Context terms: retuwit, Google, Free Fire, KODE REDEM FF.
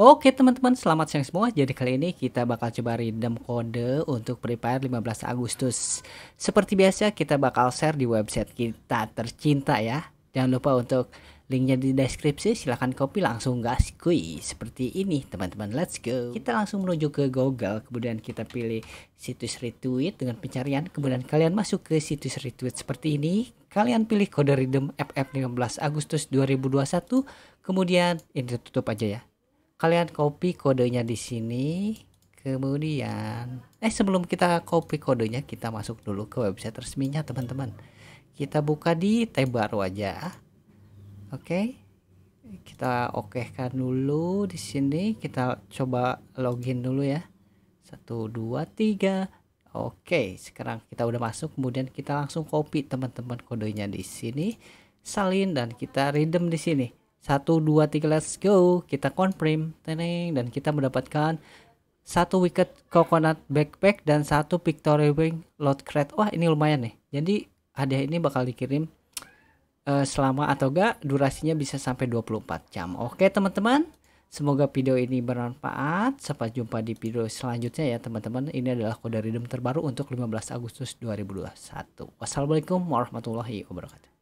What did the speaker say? Oke teman-teman, selamat siang semua. Jadi kali ini kita bakal coba redeem kode untuk Free Fire 15 Agustus. Seperti biasa kita bakal share di website kita tercinta ya. Jangan lupa untuk linknya di deskripsi, silahkan copy langsung gas kuy. Seperti ini teman-teman, let's go. Kita langsung menuju ke Google, kemudian kita pilih situs Retuwit dengan pencarian. Kemudian kalian masuk ke situs Retuwit seperti ini. Kalian pilih kode redeem FF 15 Agustus 2021. Kemudian ini tutup aja ya. Kalian copy kodenya di sini, kemudian sebelum kita copy kodenya, kita masuk dulu ke website resminya teman-teman. Kita buka di tab baru aja. Oke. Kita okehkan dulu di sini, kita coba login dulu ya. 1 2 3. Oke, sekarang kita udah masuk, kemudian kita langsung copy teman-teman kodenya di sini, salin dan kita redeem di sini. 1 2 3, let's go. Kita confirm, teneng, dan kita mendapatkan 1 wicket coconut backpack dan 1 victory wing lot crate. Wah, ini lumayan nih. Jadi hadiah ini bakal dikirim selama atau enggak, durasinya bisa sampai 24 jam. Oke teman-teman, semoga video ini bermanfaat. Sampai jumpa di video selanjutnya ya teman-teman. Ini adalah kode redeem terbaru untuk 15 Agustus 2021. Wassalamualaikum warahmatullahi wabarakatuh.